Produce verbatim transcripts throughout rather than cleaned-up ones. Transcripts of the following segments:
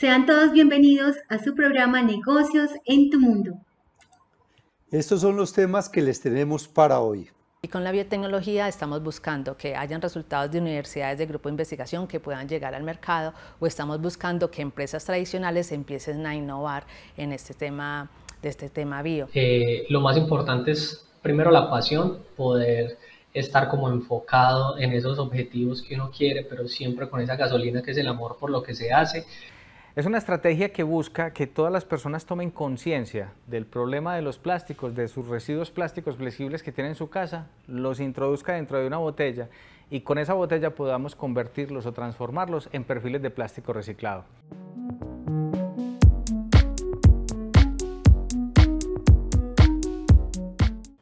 Sean todos bienvenidos a su programa Negocios en Tu Mundo. Estos son los temas que les tenemos para hoy. Y con la biotecnología estamos buscando que hayan resultados de universidades de grupo de investigación que puedan llegar al mercado, o estamos buscando que empresas tradicionales empiecen a innovar en este tema, de este tema bio. Eh, lo más importante es primero la pasión, poder estar como enfocado en esos objetivos que uno quiere, pero siempre con esa gasolina que es el amor por lo que se hace. Es una estrategia que busca que todas las personas tomen conciencia del problema de los plásticos, de sus residuos plásticos flexibles que tienen en su casa, los introduzca dentro de una botella y con esa botella podamos convertirlos o transformarlos en perfiles de plástico reciclado.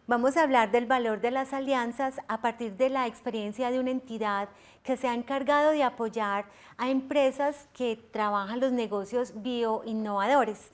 Vamos a hablar del valor de las alianzas a partir de la experiencia de una entidad que se ha encargado de apoyar a empresas que trabajan los negocios bioinnovadores.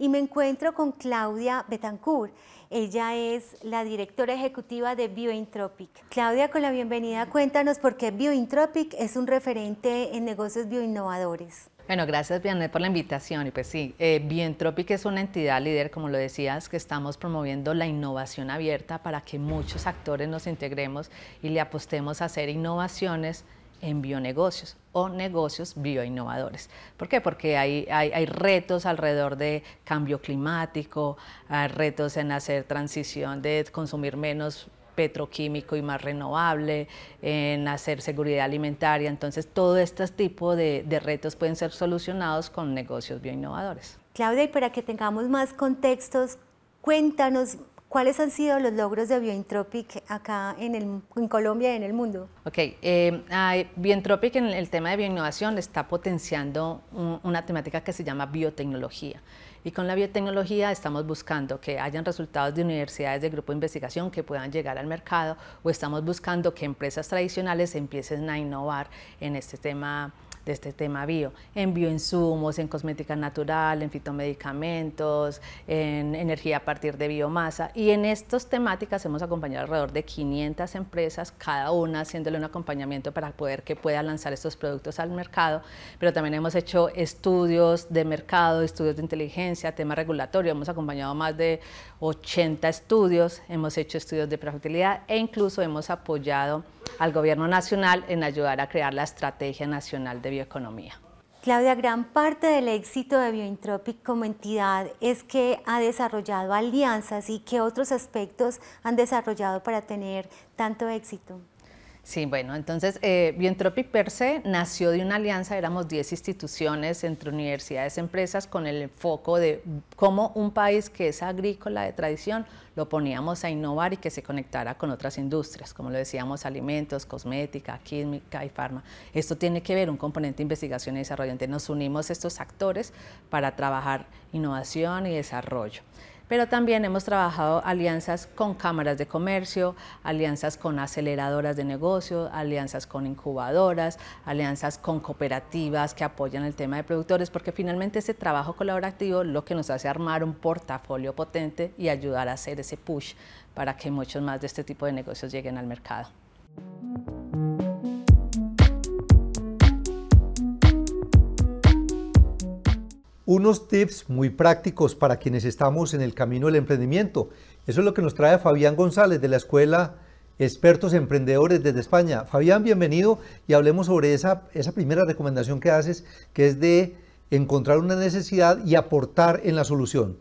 Y me encuentro con Claudia Betancourt. Ella es la directora ejecutiva de Biointropic. Claudia, con la bienvenida, cuéntanos por qué Biointropic es un referente en negocios bioinnovadores. Bueno, gracias, Vianette, por la invitación. Y pues sí, eh, Biointropic es una entidad líder, como lo decías, que estamos promoviendo la innovación abierta para que muchos actores nos integremos y le apostemos a hacer innovaciones en bionegocios o negocios bioinnovadores. ¿Por qué? Porque hay, hay, hay retos alrededor de cambio climático, hay retos en hacer transición de consumir menos petroquímico y más renovable, en hacer seguridad alimentaria. Entonces, todo este tipo de, de retos pueden ser solucionados con negocios bioinnovadores. Claudia, y para que tengamos más contextos, cuéntanos cuáles han sido los logros de Biointropic acá en, el, en Colombia y en el mundo. Ok, eh, Biointropic en el tema de bioinnovación está potenciando un, una temática que se llama biotecnología. Y con la biotecnología estamos buscando que hayan resultados de universidades de grupo de investigación que puedan llegar al mercado, o estamos buscando que empresas tradicionales empiecen a innovar en este tema, de este tema bio, en bioinsumos, en cosmética natural, en fitomedicamentos, en energía a partir de biomasa. Y en estas temáticas hemos acompañado alrededor de quinientas empresas, cada una haciéndole un acompañamiento para poder que pueda lanzar estos productos al mercado, pero también hemos hecho estudios de mercado, estudios de inteligencia, temas regulatorios. Hemos acompañado más de ochenta estudios, hemos hecho estudios de prefactibilidad e incluso hemos apoyado al gobierno nacional en ayudar a crear la estrategia nacional de bioeconomía. Claudia, gran parte del éxito de Biointropic como entidad es que ha desarrollado alianzas. ¿Y qué otros aspectos han desarrollado para tener tanto éxito? Sí, bueno, entonces eh, Biointropic per se nació de una alianza. Éramos diez instituciones entre universidades y empresas con el foco de cómo un país que es agrícola de tradición lo poníamos a innovar y que se conectara con otras industrias, como lo decíamos, alimentos, cosmética, química y farma. Esto tiene que ver un componente de investigación y desarrollo. Entonces nos unimos estos actores para trabajar innovación y desarrollo. Pero también hemos trabajado alianzas con cámaras de comercio, alianzas con aceleradoras de negocios, alianzas con incubadoras, alianzas con cooperativas que apoyan el tema de productores, porque finalmente ese trabajo colaborativo es lo que nos hace armar un portafolio potente y ayudar a hacer ese push para que muchos más de este tipo de negocios lleguen al mercado. Unos tips muy prácticos para quienes estamos en el camino del emprendimiento. Eso es lo que nos trae Fabián González de la Escuela Expertos Emprendedores desde España. Fabián, bienvenido, y hablemos sobre esa, esa primera recomendación que haces, que es de encontrar una necesidad y aportar en la solución.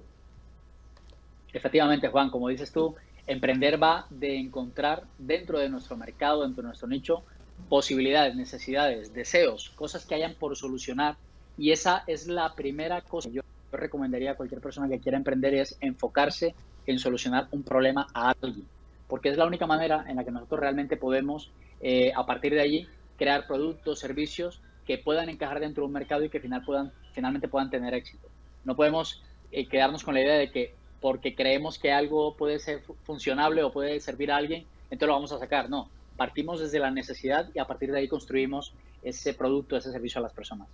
Efectivamente, Juan, como dices tú, emprender va de encontrar dentro de nuestro mercado, dentro de nuestro nicho, posibilidades, necesidades, deseos, cosas que hayan por solucionar. Y esa es la primera cosa que yo recomendaría a cualquier persona que quiera emprender, es enfocarse en solucionar un problema a alguien, porque es la única manera en la que nosotros realmente podemos, eh, a partir de allí, crear productos, servicios que puedan encajar dentro de un mercado y que final puedan, finalmente puedan tener éxito. No podemos eh, quedarnos con la idea de que porque creemos que algo puede ser funcionable o puede servir a alguien, entonces lo vamos a sacar. No, partimos desde la necesidad y a partir de ahí construimos ese producto, ese servicio a las personas.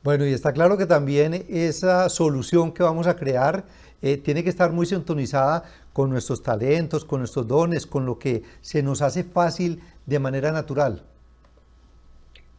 Bueno, y está claro que también esa solución que vamos a crear eh, tiene que estar muy sintonizada con nuestros talentos, con nuestros dones, con lo que se nos hace fácil de manera natural.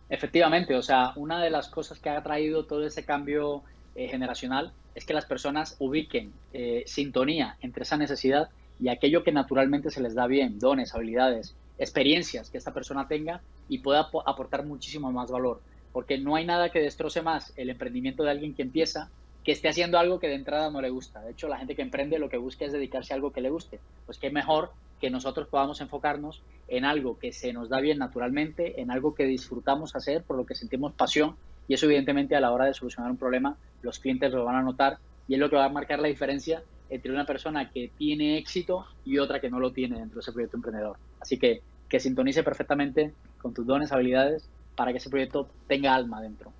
Efectivamente, o sea, una de las cosas que ha traído todo ese cambio eh, generacional es que las personas ubiquen eh, sintonía entre esa necesidad y aquello que naturalmente se les da bien, dones, habilidades, experiencias que esta persona tenga y pueda aportar muchísimo más valor. Porque no hay nada que destroce más el emprendimiento de alguien que empieza que esté haciendo algo que de entrada no le gusta. De hecho, la gente que emprende lo que busca es dedicarse a algo que le guste. Pues qué mejor que nosotros podamos enfocarnos en algo que se nos da bien naturalmente, en algo que disfrutamos hacer, por lo que sentimos pasión, y eso evidentemente a la hora de solucionar un problema los clientes lo van a notar y es lo que va a marcar la diferencia entre una persona que tiene éxito y otra que no lo tiene dentro de ese proyecto emprendedor. Así que que sintonice perfectamente con tus dones, habilidades, para que ese proyecto tenga alma dentro.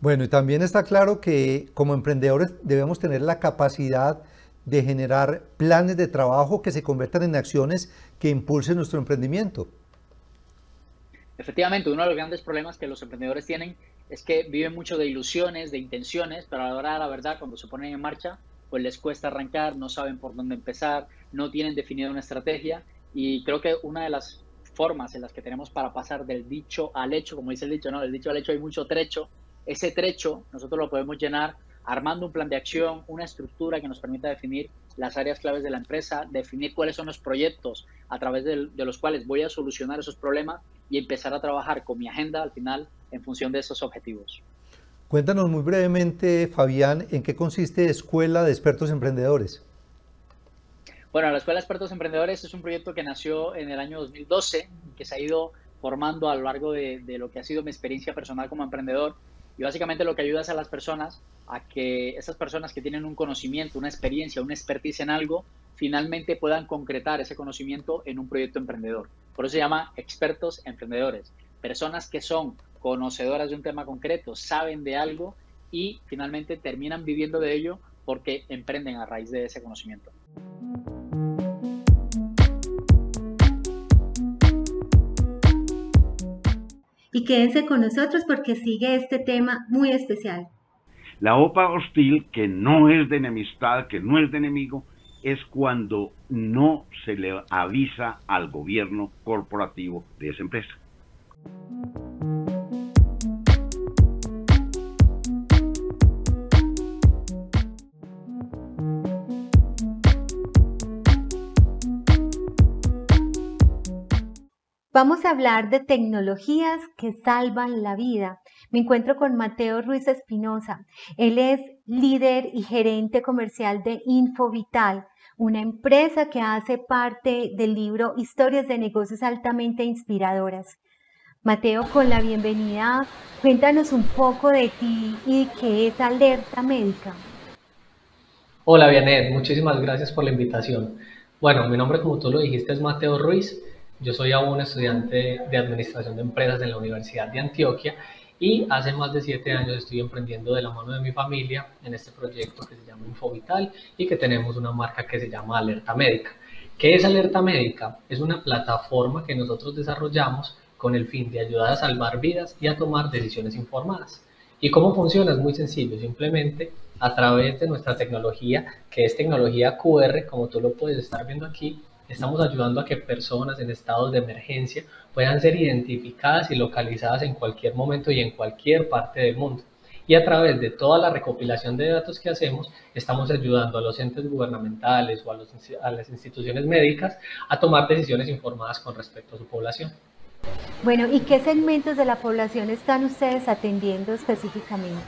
Bueno, y también está claro que como emprendedores debemos tener la capacidad de generar planes de trabajo que se conviertan en acciones que impulsen nuestro emprendimiento. Efectivamente, uno de los grandes problemas que los emprendedores tienen es que viven mucho de ilusiones, de intenciones, pero a la hora de la verdad, cuando se ponen en marcha, pues les cuesta arrancar, no saben por dónde empezar, no tienen definida una estrategia, y creo que una de las formas en las que tenemos para pasar del dicho al hecho, como dice el dicho, ¿no? Del dicho al hecho hay mucho trecho. Ese trecho nosotros lo podemos llenar armando un plan de acción, una estructura que nos permita definir las áreas claves de la empresa, definir cuáles son los proyectos a través de, de los cuales voy a solucionar esos problemas y empezar a trabajar con mi agenda al final en función de esos objetivos. Cuéntanos muy brevemente, Fabián, ¿en qué consiste Escuela de Expertos Emprendedores? Bueno, la Escuela de Expertos Emprendedores es un proyecto que nació en el año dos mil doce, que se ha ido formando a lo largo de, de lo que ha sido mi experiencia personal como emprendedor. Y básicamente lo que ayuda es a las personas, a que esas personas que tienen un conocimiento, una experiencia, una expertise en algo, finalmente puedan concretar ese conocimiento en un proyecto emprendedor. Por eso se llama expertos emprendedores. Personas que son conocedoras de un tema concreto, saben de algo y finalmente terminan viviendo de ello porque emprenden a raíz de ese conocimiento. Y quédense con nosotros porque sigue este tema muy especial. La O P A hostil, que no es de enemistad, que no es de enemigo, es cuando no se le avisa al gobierno corporativo de esa empresa. Vamos a hablar de tecnologías que salvan la vida. Me encuentro con Mateo Ruiz Espinosa. Él es líder y gerente comercial de InfoVital, una empresa que hace parte del libro Historias de Negocios Altamente Inspiradoras. Mateo, con la bienvenida, cuéntanos un poco de ti y qué es Alerta Médica. Hola, Vianette. Muchísimas gracias por la invitación. Bueno, mi nombre, como tú lo dijiste, es Mateo Ruiz. Yo soy aún estudiante de Administración de Empresas en la Universidad de Antioquia y hace más de siete años estoy emprendiendo de la mano de mi familia en este proyecto que se llama InfoVital y que tenemos una marca que se llama Alerta Médica. ¿Qué es Alerta Médica? Es una plataforma que nosotros desarrollamos con el fin de ayudar a salvar vidas y a tomar decisiones informadas. ¿Y cómo funciona? Es muy sencillo, simplemente a través de nuestra tecnología, que es tecnología Q R, como tú lo puedes estar viendo aquí, estamos ayudando a que personas en estados de emergencia puedan ser identificadas y localizadas en cualquier momento y en cualquier parte del mundo. Y a través de toda la recopilación de datos que hacemos, estamos ayudando a los entes gubernamentales o a, los, a las instituciones médicas a tomar decisiones informadas con respecto a su población. Bueno, ¿y qué segmentos de la población están ustedes atendiendo específicamente?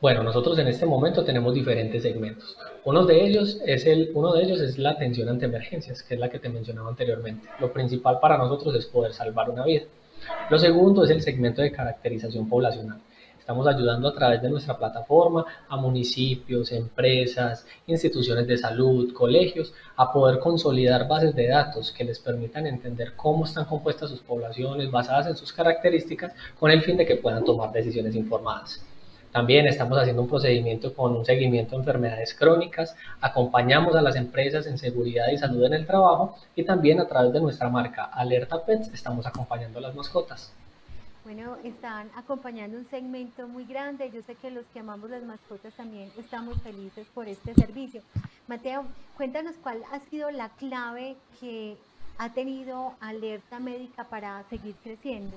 Bueno, nosotros en este momento tenemos diferentes segmentos. Uno de ellos es el, uno de ellos es la atención ante emergencias, que es la que te mencionaba anteriormente. Lo principal para nosotros es poder salvar una vida. Lo segundo es el segmento de caracterización poblacional. Estamos ayudando a través de nuestra plataforma a municipios, empresas, instituciones de salud, colegios, a poder consolidar bases de datos que les permitan entender cómo están compuestas sus poblaciones basadas en sus características con el fin de que puedan tomar decisiones informadas. También estamos haciendo un procedimiento con un seguimiento de enfermedades crónicas, acompañamos a las empresas en seguridad y salud en el trabajo y también a través de nuestra marca Alerta Pets estamos acompañando a las mascotas. Bueno, están acompañando un segmento muy grande. Yo sé que los que amamos las mascotas también estamos felices por este servicio. Mateo, cuéntanos cuál ha sido la clave que ha tenido Alerta Médica para seguir creciendo.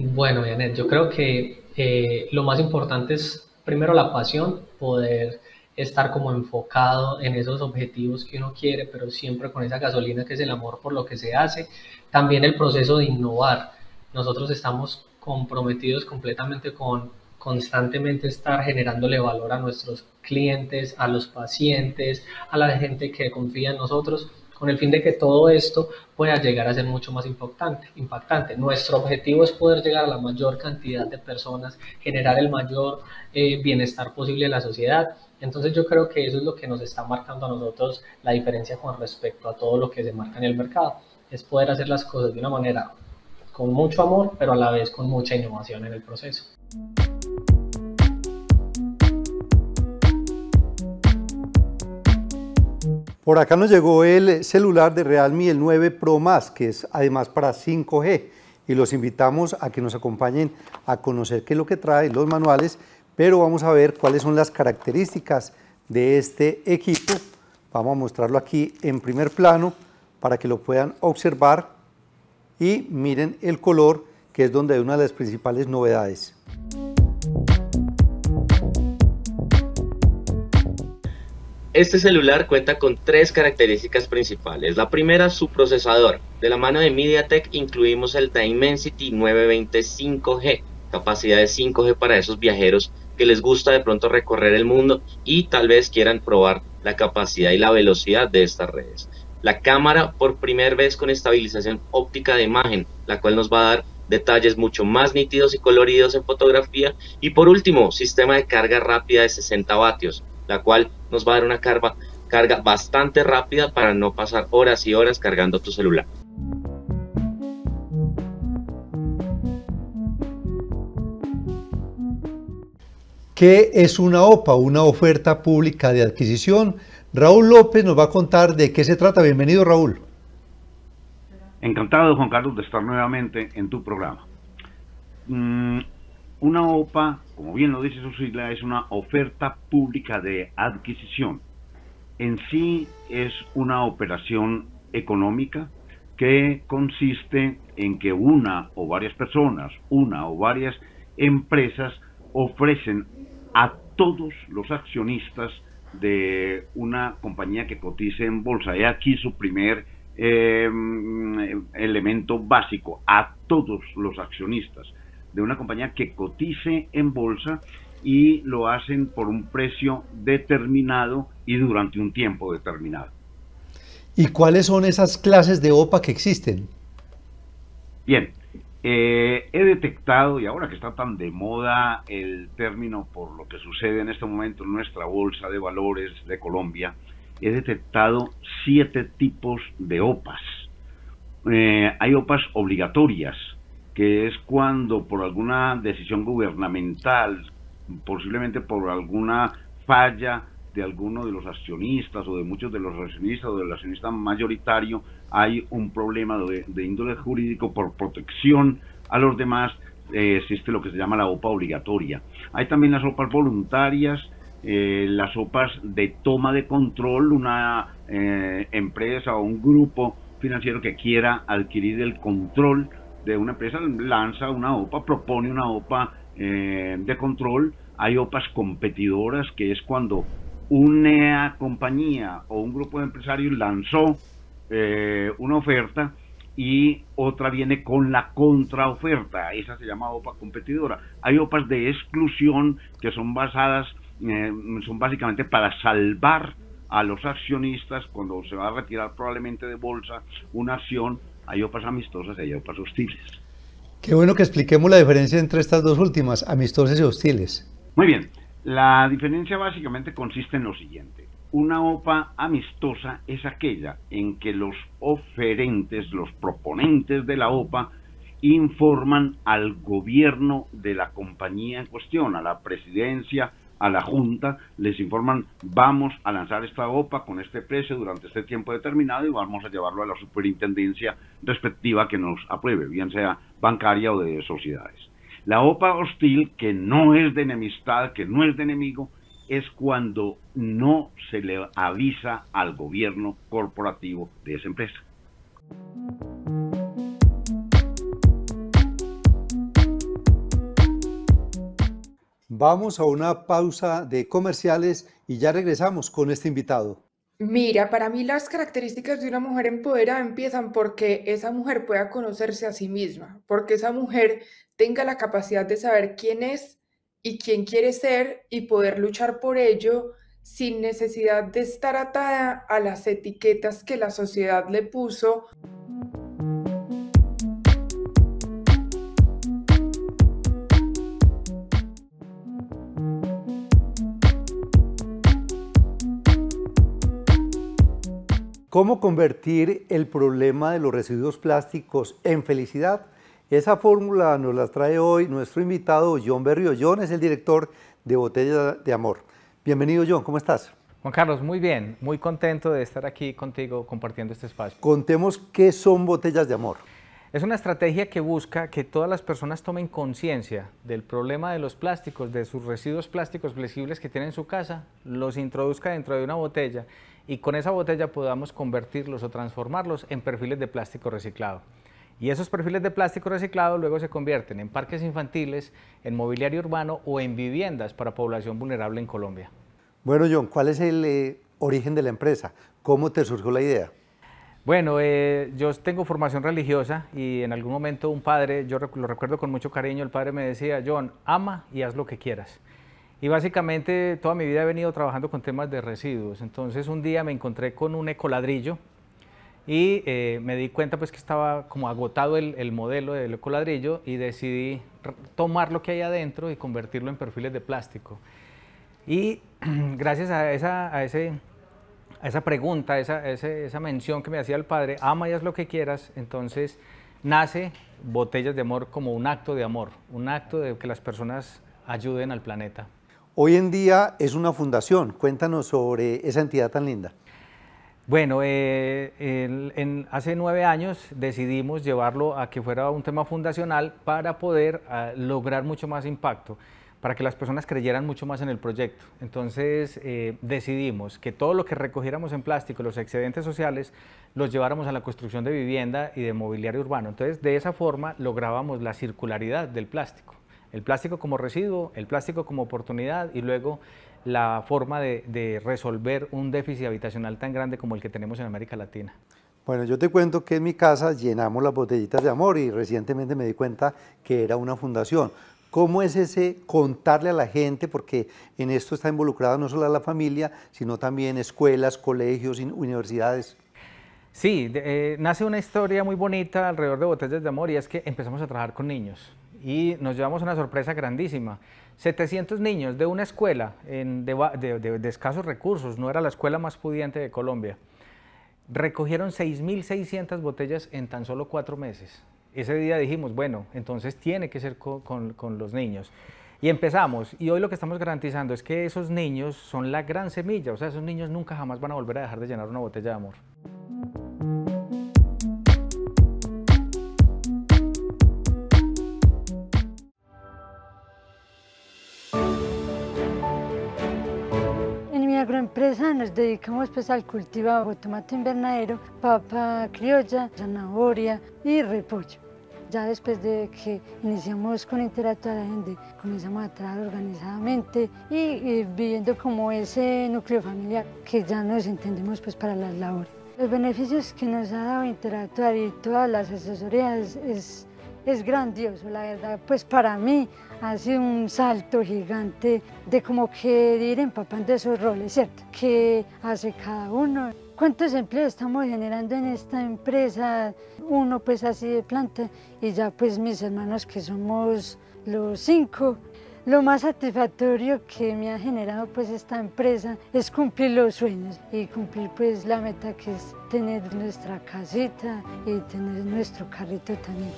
Bueno, Vianette, yo creo que eh, lo más importante es primero la pasión, poder estar como enfocado en esos objetivos que uno quiere, pero siempre con esa gasolina que es el amor por lo que se hace. También el proceso de innovar. Nosotros estamos comprometidos completamente con constantemente estar generándole valor a nuestros clientes, a los pacientes, a la gente que confía en nosotros, con el fin de que todo esto pueda llegar a ser mucho más impactante. impactante. Nuestro objetivo es poder llegar a la mayor cantidad de personas, generar el mayor eh, bienestar posible en la sociedad. Entonces yo creo que eso es lo que nos está marcando a nosotros la diferencia con respecto a todo lo que se marca en el mercado. Es poder hacer las cosas de una manera con mucho amor, pero a la vez con mucha innovación en el proceso. Por acá nos llegó el celular de Realme, el nueve Pro Más, que es además para cinco G. Y los invitamos a que nos acompañen a conocer qué es lo que trae, los manuales, pero vamos a ver cuáles son las características de este equipo. Vamos a mostrarlo aquí en primer plano para que lo puedan observar y miren el color, que es donde hay una de las principales novedades. Este celular cuenta con tres características principales. La primera, su procesador. De la mano de MediaTek incluimos el Dimensity nueve veinticinco G, capacidad de cinco G para esos viajeros que les gusta de pronto recorrer el mundo y tal vez quieran probar la capacidad y la velocidad de estas redes. La cámara, por primera vez con estabilización óptica de imagen, la cual nos va a dar detalles mucho más nítidos y coloridos en fotografía. Y por último, sistema de carga rápida de sesenta vatios, la cual nos va a dar una carga, carga bastante rápida para no pasar horas y horas cargando tu celular. ¿Qué es una O P A? Una oferta pública de adquisición. Raúl López nos va a contar de qué se trata. Bienvenido, Raúl. Encantado, Juan Carlos, de estar nuevamente en tu programa. Mm. Una O P A, como bien lo dice su sigla, es una oferta pública de adquisición. En sí es una operación económica que consiste en que una o varias personas, una o varias empresas ofrecen a todos los accionistas de una compañía que cotice en bolsa. He aquí su primer eh, elemento básico, a todos los accionistas de una compañía que cotice en bolsa, y lo hacen por un precio determinado y durante un tiempo determinado. ¿Y cuáles son esas clases de O P A que existen? Bien, eh, he detectado, y ahora que está tan de moda el término por lo que sucede en este momento en nuestra bolsa de valores de Colombia, he detectado siete tipos de O P As. Eh, hay O P As obligatorias, que es cuando por alguna decisión gubernamental, posiblemente por alguna falla de alguno de los accionistas o de muchos de los accionistas o del accionista mayoritario, hay un problema de, de índole jurídico por protección a los demás. Eh, existe lo que se llama la O P A obligatoria. Hay también las O P As voluntarias, eh, las O P As de toma de control, una eh, empresa o un grupo financiero que quiera adquirir el control de una empresa, lanza una O P A, propone una O P A eh, de control. Hay O P As competidoras, que es cuando una compañía o un grupo de empresarios lanzó eh, una oferta y otra viene con la contraoferta. Esa se llama O P A competidora. Hay O P As de exclusión, que son basadas, eh, son básicamente para salvar a los accionistas cuando se va a retirar probablemente de bolsa una acción. Hay O P As amistosas y hay O P As hostiles. Qué bueno que expliquemos la diferencia entre estas dos últimas, amistosas y hostiles. Muy bien, la diferencia básicamente consiste en lo siguiente. Una O P A amistosa es aquella en que los oferentes, los proponentes de la O P A, informan al gobierno de la compañía en cuestión, a la presidencia, a la junta, les informan: vamos a lanzar esta O P A con este precio durante este tiempo determinado y vamos a llevarlo a la superintendencia respectiva que nos apruebe, bien sea bancaria o de sociedades. La O P A hostil, que no es de enemistad, que no es de enemigo, es cuando no se le avisa al gobierno corporativo de esa empresa. Vamos a una pausa de comerciales y ya regresamos con este invitado. Mira, para mí las características de una mujer empoderada empiezan porque esa mujer pueda conocerse a sí misma, porque esa mujer tenga la capacidad de saber quién es y quién quiere ser y poder luchar por ello sin necesidad de estar atada a las etiquetas que la sociedad le puso. ¿Cómo convertir el problema de los residuos plásticos en felicidad? Esa fórmula nos la trae hoy nuestro invitado John Berrio. John es el director de Botellas de Amor. Bienvenido John, ¿cómo estás? Juan Carlos, muy bien, muy contento de estar aquí contigo compartiendo este espacio. Contemos qué son Botellas de Amor. Es una estrategia que busca que todas las personas tomen conciencia del problema de los plásticos, de sus residuos plásticos flexibles que tienen en su casa, los introduzca dentro de una botella y con esa botella podamos convertirlos o transformarlos en perfiles de plástico reciclado. Y esos perfiles de plástico reciclado luego se convierten en parques infantiles, en mobiliario urbano o en viviendas para población vulnerable en Colombia. Bueno John, ¿cuál es el eh, origen de la empresa? ¿Cómo te surgió la idea? Bueno, eh, yo tengo formación religiosa y en algún momento un padre, yo lo recuerdo con mucho cariño, el padre me decía, John, ama y haz lo que quieras. Y básicamente toda mi vida he venido trabajando con temas de residuos, entonces un día me encontré con un ecoladrillo y eh, me di cuenta pues que estaba como agotado el, el modelo del ecoladrillo y decidí tomar lo que hay adentro y convertirlo en perfiles de plástico. Y gracias a, esa, a, ese, a esa pregunta, a esa, a esa mención que me hacía el padre, ama y haz lo que quieras, entonces nace Botellas de Amor como un acto de amor, un acto de que las personas ayuden al planeta. Hoy en día es una fundación, cuéntanos sobre esa entidad tan linda. Bueno, eh, en, en, hace nueve años decidimos llevarlo a que fuera un tema fundacional para poder eh, lograr mucho más impacto, para que las personas creyeran mucho más en el proyecto. Entonces eh, decidimos que todo lo que recogiéramos en plástico, los excedentes sociales, los lleváramos a la construcción de vivienda y de mobiliario urbano. Entonces de esa forma lográbamos la circularidad del plástico. El plástico como residuo, el plástico como oportunidad y luego la forma de, de resolver un déficit habitacional tan grande como el que tenemos en América Latina. Bueno, yo te cuento que en mi casa llenamos las botellitas de amor y recientemente me di cuenta que era una fundación. ¿Cómo es ese contarle a la gente? Porque en esto está involucrada no solo la familia, sino también escuelas, colegios, universidades. Sí, eh, nace una historia muy bonita alrededor de Botellas de Amor y es que empezamos a trabajar con niños. Y nos llevamos una sorpresa grandísima, setecientos niños de una escuela en, de, de, de escasos recursos, no era la escuela más pudiente de Colombia, recogieron seis mil seiscientas botellas en tan solo cuatro meses. Ese día dijimos, bueno, entonces tiene que ser con, con, con los niños. Y empezamos, y hoy lo que estamos garantizando es que esos niños son la gran semilla, o sea, esos niños nunca jamás van a volver a dejar de llenar una botella de amor. En agroempresa nos dedicamos pues al cultivo de tomate invernadero, papa criolla, zanahoria y repollo. Ya después de que iniciamos con Interacto a la gente, comenzamos a trabajar organizadamente y, y viviendo como ese núcleo familiar que ya nos entendemos pues para las labores. Los beneficios que nos ha dado Interactuar y todas las asesorías es, es grandioso, la verdad, pues para mí ha sido un salto gigante de como que de ir empapando esos roles, ¿cierto? ¿Qué hace cada uno? ¿Cuántos empleos estamos generando en esta empresa? Uno pues así de planta y ya pues mis hermanos que somos los cinco. Lo más satisfactorio que me ha generado pues esta empresa es cumplir los sueños y cumplir pues la meta que es tener nuestra casita y tener nuestro carrito también.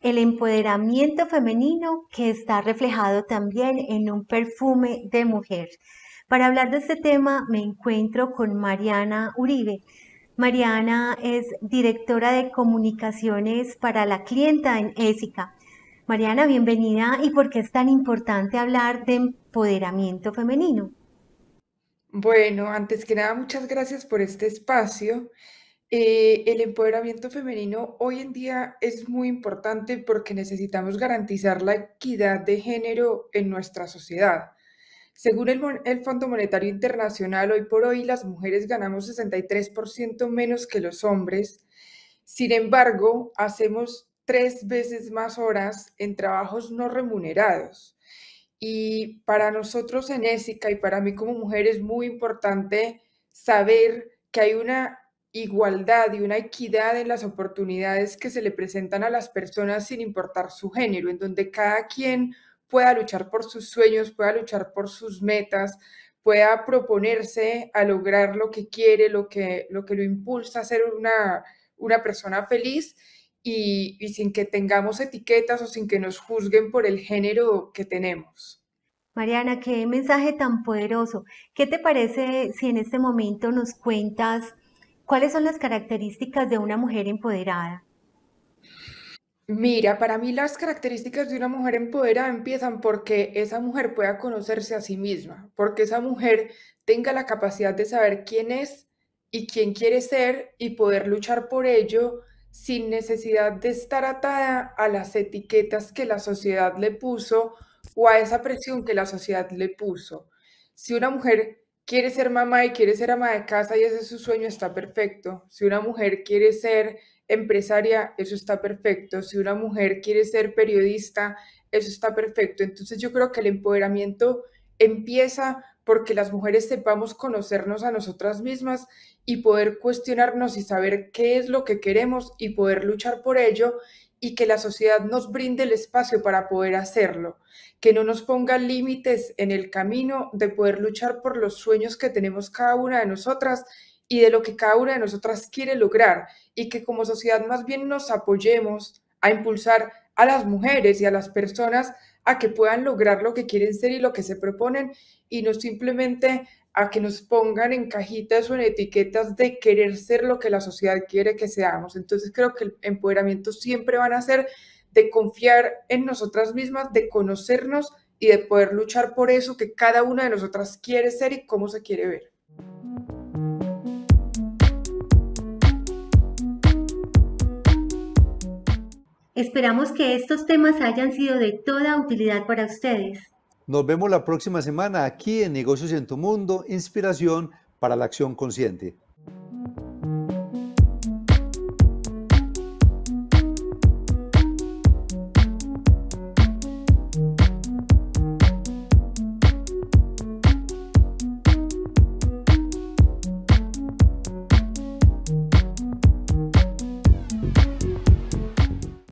El empoderamiento femenino que está reflejado también en un perfume de mujer. Para hablar de este tema me encuentro con Mariana Uribe. Mariana es directora de comunicaciones para la clienta en ESICA. Mariana, bienvenida. ¿Y por qué es tan importante hablar de empoderamiento femenino? Bueno, antes que nada, muchas gracias por este espacio. Eh, el empoderamiento femenino hoy en día es muy importante porque necesitamos garantizar la equidad de género en nuestra sociedad. Según el, el Fondo Monetario Internacional, hoy por hoy las mujeres ganamos sesenta y tres por ciento menos que los hombres. Sin embargo, hacemos tres veces más horas en trabajos no remunerados. Y para nosotros en ESICA y para mí como mujer es muy importante saber que hay una igualdad y una equidad en las oportunidades que se le presentan a las personas sin importar su género, en donde cada quien pueda luchar por sus sueños, pueda luchar por sus metas, pueda proponerse a lograr lo que quiere, lo que lo, que lo impulsa a ser una, una persona feliz y, y sin que tengamos etiquetas o sin que nos juzguen por el género que tenemos. Mariana, qué mensaje tan poderoso. ¿Qué te parece si en este momento nos cuentas cuáles son las características de una mujer empoderada? Mira, para mí las características de una mujer empoderada empiezan porque esa mujer pueda conocerse a sí misma, porque esa mujer tenga la capacidad de saber quién es y quién quiere ser y poder luchar por ello sin necesidad de estar atada a las etiquetas que la sociedad le puso o a esa presión que la sociedad le puso. Si una mujer quiere ser mamá y quiere ser ama de casa y ese es su sueño, está perfecto. Si una mujer quiere ser empresaria, eso está perfecto. Si una mujer quiere ser periodista, eso está perfecto. Entonces yo creo que el empoderamiento empieza porque las mujeres sepamos conocernos a nosotras mismas y poder cuestionarnos y saber qué es lo que queremos y poder luchar por ello y que la sociedad nos brinde el espacio para poder hacerlo, que no nos ponga límites en el camino de poder luchar por los sueños que tenemos cada una de nosotras y de lo que cada una de nosotras quiere lograr, y que como sociedad más bien nos apoyemos a impulsar a las mujeres y a las personas a que puedan lograr lo que quieren ser y lo que se proponen, y no simplemente a que nos pongan en cajitas o en etiquetas de querer ser lo que la sociedad quiere que seamos. Entonces creo que el empoderamiento siempre van a ser de confiar en nosotras mismas, de conocernos y de poder luchar por eso que cada una de nosotras quiere ser y cómo se quiere ver. Esperamos que estos temas hayan sido de toda utilidad para ustedes. Nos vemos la próxima semana aquí en Negocios en tu Mundo, inspiración para la acción consciente.